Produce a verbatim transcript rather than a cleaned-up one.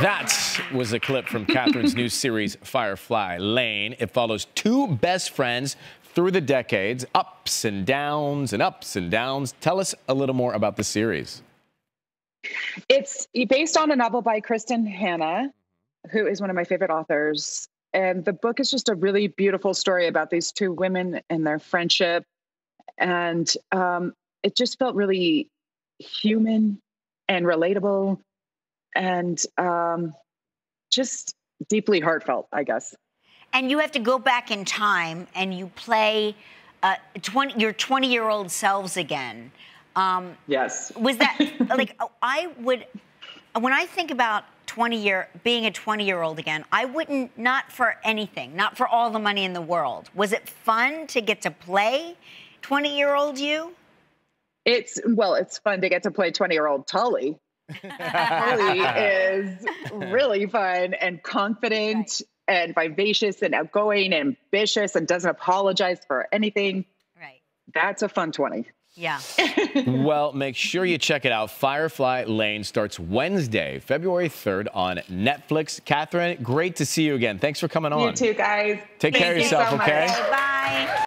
That was a clip from Katherine's new series, Firefly Lane. It follows two best friends through the decades, ups and downs and ups and downs. Tell us a little more about the series. It's based on a novel by Kristin Hannah, who is one of my favorite authors. And the book is just a really beautiful story about these two women and their friendship. And um, it just felt really human and relatable and um, just deeply heartfelt, I guess. And you have to go back in time and you play uh, twenty, your twenty-year-old selves again. Um, yes. Was that, like, I would, when I think about twenty year being a twenty year old again, I wouldn't, not for anything, not for all the money in the world. Was it fun to get to play twenty year old you? It's, well, it's fun to get to play twenty year old Tully. Tully is really fun and confident, right, and vivacious and outgoing, and ambitious, and doesn't apologize for anything. Right. That's a fun twenty. Yeah. Well, make sure you check it out. Firefly Lane starts Wednesday, February third on Netflix. Katherine, great to see you again. Thanks for coming on. You too, guys. Take Thank care of you yourself, so okay? Much. Bye.